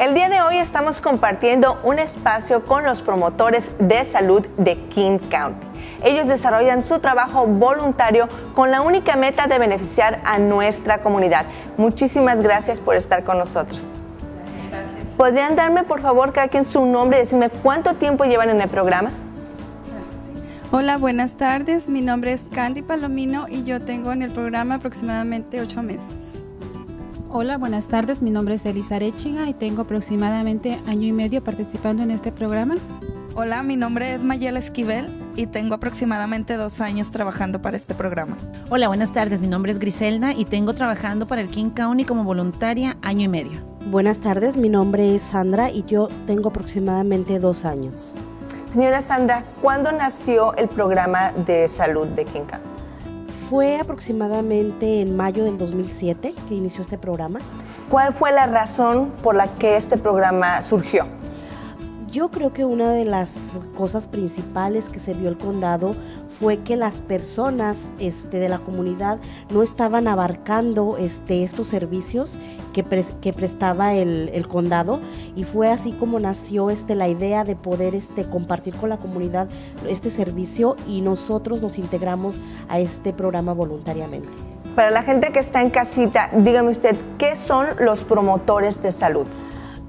El día de hoy estamos compartiendo un espacio con los promotores de salud de King County. Ellos desarrollan su trabajo voluntario con la única meta de beneficiar a nuestra comunidad. Muchísimas gracias por estar con nosotros. Gracias. ¿Podrían darme, por favor, cada quien su nombre y decirme cuánto tiempo llevan en el programa? Hola, buenas tardes. Mi nombre es Candy Palomino y yo tengo en el programa aproximadamente 8 meses. Hola, buenas tardes. Mi nombre es Elisa Arechiga y tengo aproximadamente 1 año y medio participando en este programa. Hola, mi nombre es Mayela Esquivel y tengo aproximadamente 2 años trabajando para este programa. Hola, buenas tardes. Mi nombre es Griselda y tengo trabajando para el King County como voluntaria 1 año y medio. Buenas tardes. Mi nombre es Sandra y yo tengo aproximadamente 2 años. Señora Sandra, ¿cuándo nació el programa de salud de King County? Fue aproximadamente en mayo del 2007 que inició este programa. ¿Cuál fue la razón por la que este programa surgió? Yo creo que una de las cosas principales que se vio el condado fue que las personas de la comunidad no estaban abarcando estos servicios que prestaba el condado, y fue así como nació la idea de poder compartir con la comunidad este servicio, y nosotros nos integramos a este programa voluntariamente. Para la gente que está en casita, dígame usted, ¿qué son los promotores de salud?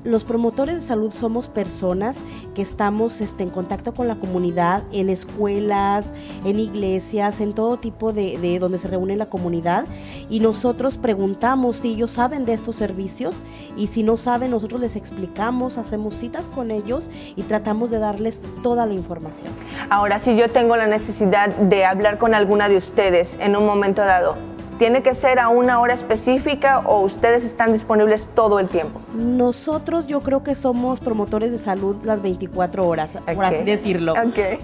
Los promotores de salud somos personas que estamos en contacto con la comunidad, en escuelas, en iglesias, en todo tipo de donde se reúne la comunidad, y nosotros preguntamos si ellos saben de estos servicios, y si no saben nosotros les explicamos, hacemos citas con ellos y tratamos de darles toda la información. Ahora, si yo tengo la necesidad de hablar con alguna de ustedes en un momento dado, ¿tiene que ser a una hora específica o ustedes están disponibles todo el tiempo? Nosotros, yo creo que somos promotores de salud las 24 horas, por así decirlo.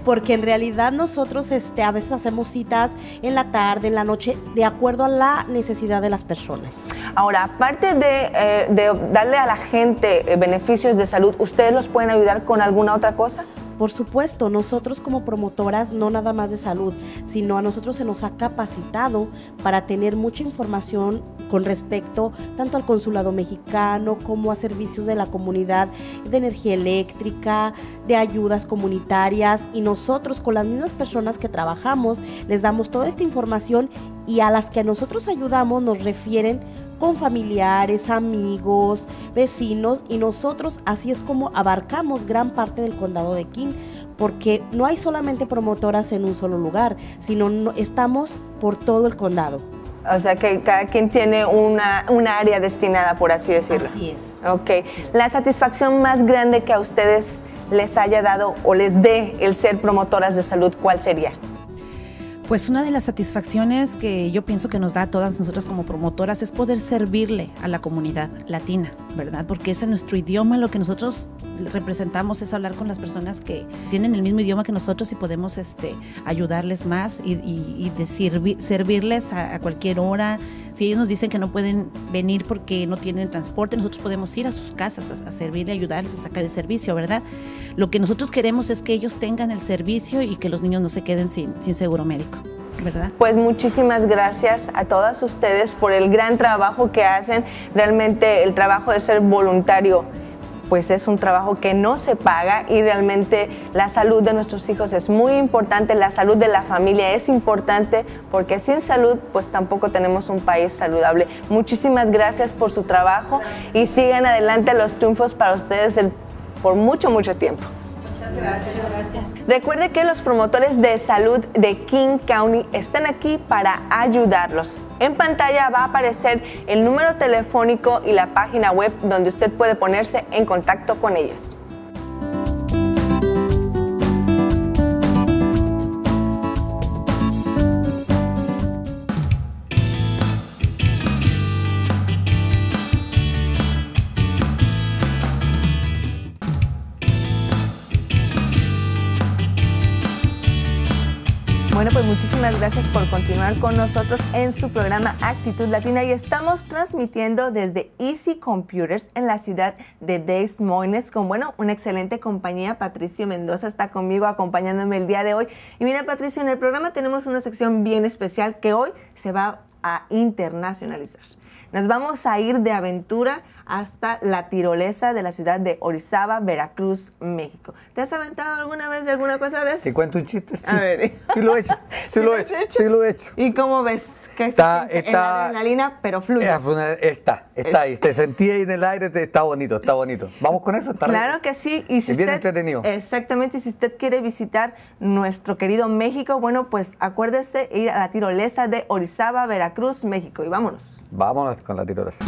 Porque en realidad nosotros a veces hacemos citas en la tarde, en la noche, de acuerdo a la necesidad de las personas. Ahora, aparte de darle a la gente beneficios de salud, ¿ustedes los pueden ayudar con alguna otra cosa? Por supuesto, nosotros como promotoras, no nada más de salud, sino a nosotros se nos ha capacitado para tener mucha información con respecto tanto al consulado mexicano como a servicios de la comunidad, de energía eléctrica, de ayudas comunitarias, y nosotros con las mismas personas que trabajamos les damos toda esta información, y a las que nosotros ayudamos nos refieren con familiares, amigos, vecinos, y nosotros así es como abarcamos gran parte del condado de King, porque no hay solamente promotoras en un solo lugar, sino estamos por todo el condado. O sea que cada quien tiene una área destinada, por así decirlo. Así es. Ok. La satisfacción más grande que a ustedes les haya dado o les dé el ser promotoras de salud, ¿cuál sería? Pues una de las satisfacciones que yo pienso que nos da a todas nosotras como promotoras es poder servirle a la comunidad latina, ¿verdad? Porque es en nuestro idioma, lo que nosotros representamos es hablar con las personas que tienen el mismo idioma que nosotros, y podemos ayudarles más y servirles a cualquier hora. Si ellos nos dicen que no pueden venir porque no tienen transporte, nosotros podemos ir a sus casas a servirle, ayudarles a sacar el servicio, ¿verdad? Lo que nosotros queremos es que ellos tengan el servicio y que los niños no se queden sin seguro médico, ¿verdad? Pues muchísimas gracias a todas ustedes por el gran trabajo que hacen. Realmente el trabajo de ser voluntario, pues es un trabajo que no se paga, y realmente la salud de nuestros hijos es muy importante, la salud de la familia es importante, porque sin salud pues tampoco tenemos un país saludable. Muchísimas gracias por su trabajo y sigan adelante los triunfos para ustedes por mucho, mucho tiempo. Muchas gracias. Muchas gracias. Recuerde que los promotores de salud de King County están aquí para ayudarlos. En pantalla va a aparecer el número telefónico y la página web donde usted puede ponerse en contacto con ellos. Bueno, pues muchísimas gracias por continuar con nosotros en su programa Actitud Latina, y estamos transmitiendo desde Easy Computers en la ciudad de Des Moines con, bueno, una excelente compañía. Patricio Mendoza está conmigo acompañándome el día de hoy. Y mira, Patricio, en el programa tenemos una sección bien especial que hoy se va a internacionalizar. Nos vamos a ir de aventura hasta la tirolesa de la ciudad de Orizaba, Veracruz, México. ¿Te has aventado alguna vez de alguna cosa de esas? Te cuento un chiste, sí. A ver. Sí lo he hecho, sí lo he hecho. ¿Y cómo ves? Que está adrenalina, pero fluye. Está ahí, te sentí ahí en el aire, está bonito, está bonito. ¿Vamos con eso? Claro que sí. Y si es bien entretenido. Exactamente, y si usted quiere visitar nuestro querido México, bueno, pues acuérdese ir a la tirolesa de Orizaba, Veracruz, México. Y vámonos. Vámonos con la tirolesa.